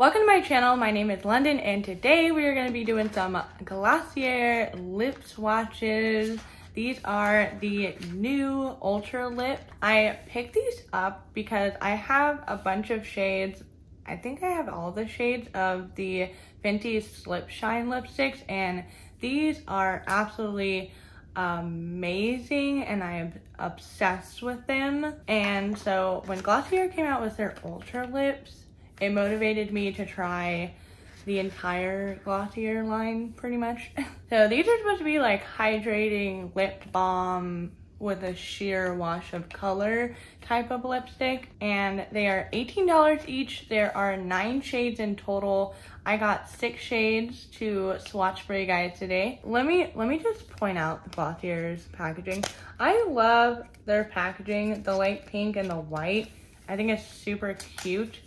Welcome to my channel. My name is London and today we are going to be doing some Glossier lip swatches. These are the new Ultra Lip. I picked these up because I have a bunch of shades. I think I have all the shades of the Fenty Slip Shine lipsticks and these are absolutely amazing and I am obsessed with them. And so when Glossier came out with their Ultra Lips, it motivated me to try the entire Glossier line pretty much. So these are supposed to be like hydrating lip balm with a sheer wash of color type of lipstick, and they are $18 each. There are 9 shades in total. I got 6 shades to swatch for you guys today. Let me just point out the Glossier's packaging. I love their packaging, the light pink and the white. I think it's super cute.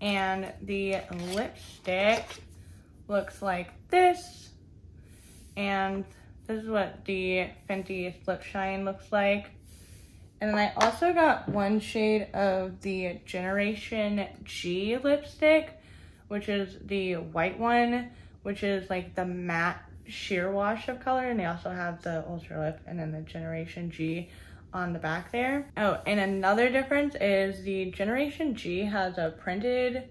And the lipstick looks like this. And this is what the Fenty Slip Shine looks like. And then I also got one shade of the Generation G lipstick, which is the white one, which is like the matte sheer wash of color. And they also have the Ultra Lip and then the Generation G on the back there. Oh, and another difference is the Generation G has a printed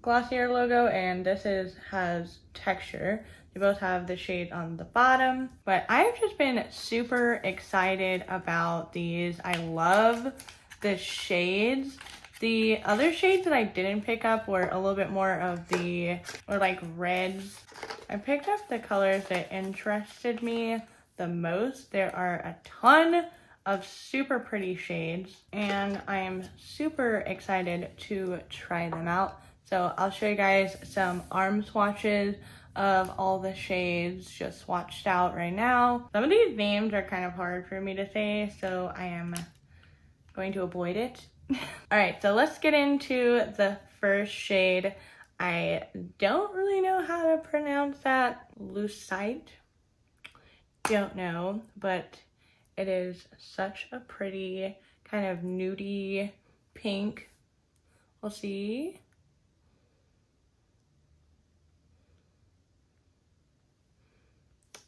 Glossier logo and this has texture. They both have the shade on the bottom, but I've just been super excited about these. I love the shades. The other shades that I didn't pick up were a little bit more of the, or like reds. I picked up the colors that interested me the most. There are a ton of super pretty shades and I am super excited to try them out. So I'll show you guys some arm swatches of all the shades just swatched out right now. Some of these names are kind of hard for me to say, so I am going to avoid it. All right, so let's get into the first shade. I don't really know how to pronounce that. Lucite, don't know, but it is such a pretty kind of nudie pink. We'll see.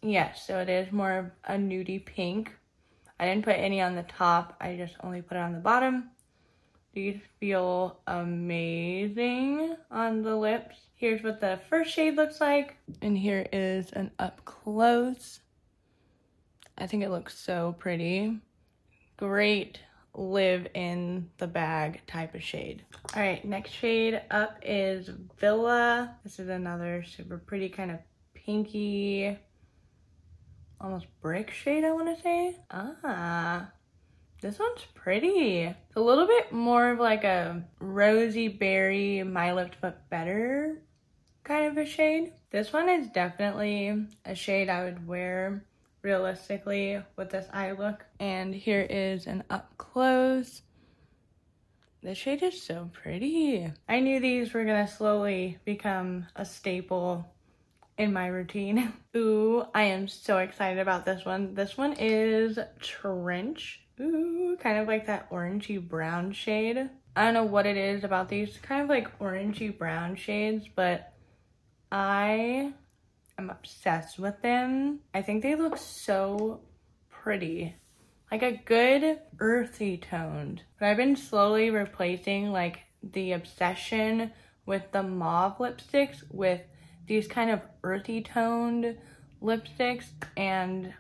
Yes, so it is more of a nudie pink. I didn't put any on the top. I just only put it on the bottom. These feel amazing on the lips. Here's what the first shade looks like. And here is an up close. I think it looks so pretty. Great live in the bag type of shade. All right, next shade up is Villa. This is another super pretty kind of pinky, almost brick shade, I want to say. Ah, this one's pretty. It's a little bit more of like a rosy berry, my lips but better kind of a shade. This one is definitely a shade I would wear realistically with this eye look. And here is an up close. This shade is so pretty. I knew these were gonna slowly become a staple in my routine. Ooh, I am so excited about this one. This one is Trench. Ooh, kind of like that orangey brown shade. I don't know what it is about these kind of like orangey brown shades, but I am obsessed with them. I think they look so pretty. Like a good earthy toned. But I've been slowly replacing like the obsession with the mauve lipsticks with these kind of earthy toned lipsticks and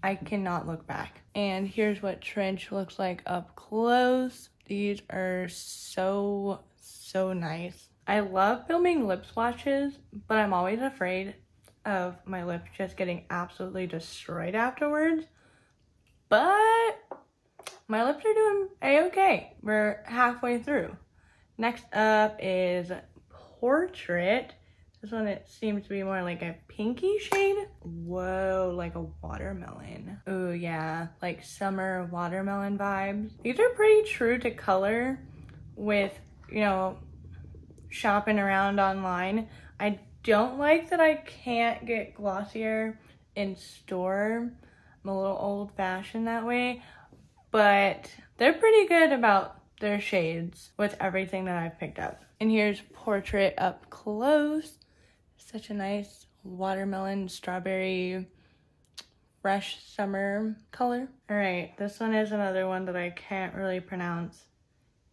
I cannot look back. And here's what Trench looks like up close. These are so nice. I love filming lip swatches, but I'm always afraid of my lips just getting absolutely destroyed afterwards. But my lips are doing a-okay. We're halfway through. Next up is Portrait. This one, it seems to be more like a pinky shade. Whoa, like a watermelon. Oh yeah, like summer watermelon vibes. These are pretty true to color with, you know, shopping around online. I don't like that I can't get Glossier in store. I'm a little old fashioned that way, but they're pretty good about their shades with everything that I've picked up. And here's Portrait up close. Such a nice watermelon, strawberry, fresh summer color. All right, this one is another one that I can't really pronounce.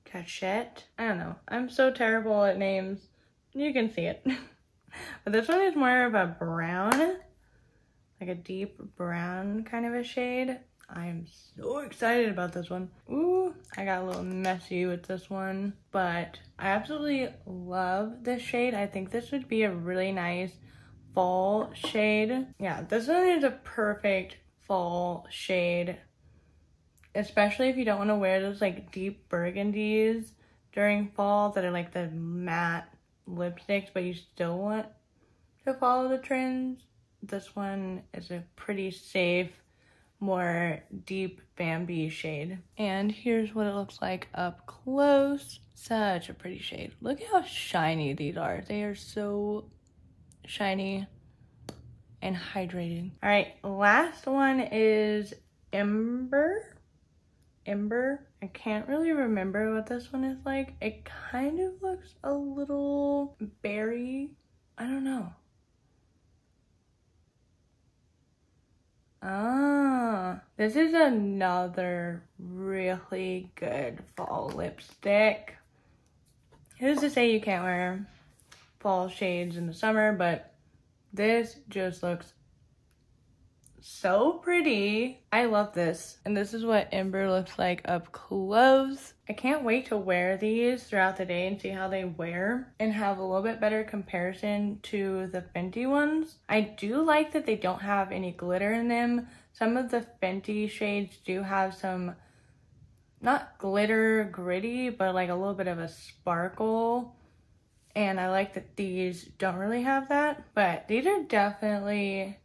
Cachette? I don't know. I'm so terrible at names. You can see it. But this one is more of a brown, like a deep brown kind of a shade. I'm so excited about this one. Ooh, I got a little messy with this one, but I absolutely love this shade. I think this would be a really nice fall shade. Yeah, this one is a perfect fall shade, especially if you don't want to wear those like deep burgundies during fall that are like the matte lipsticks, but you still want to follow the trends. This one is a pretty safe, more deep Bambi shade. And here's what it looks like up close. Such a pretty shade. Look how shiny these are. They are so shiny and hydrated. All right, last one is Ember. I can't really remember what this one is like. It kind of looks a little berry. I don't know. Ah, this is another really good fall lipstick. Who's to say you can't wear fall shades in the summer, but this just looks so pretty. I love this. And this is what Ember looks like up close. I can't wait to wear these throughout the day and see how they wear and have a little bit better comparison to the Fenty ones. I do like that they don't have any glitter in them. Some of the Fenty shades do have some, not glitter gritty, but like a little bit of a sparkle. And I like that these don't really have that, but these are definitely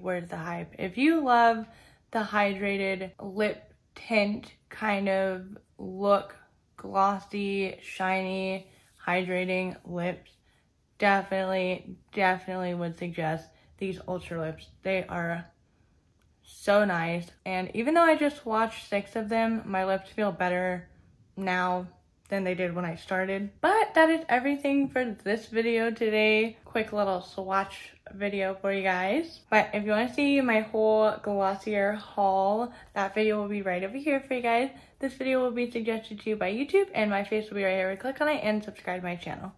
worth the hype. If you love the hydrated lip tint kind of look, glossy, shiny, hydrating lips, definitely would suggest these Ultra Lips. They are so nice. And even though I just swatched 6 of them, my lips feel better now than they did when I started. But that is everything for this video today. Quick little swatch video for you guys. But if you want to see my whole Glossier haul, that video will be right over here for you guys. This video will be suggested to you by YouTube, and my face will be right here. Click on it and subscribe to my channel.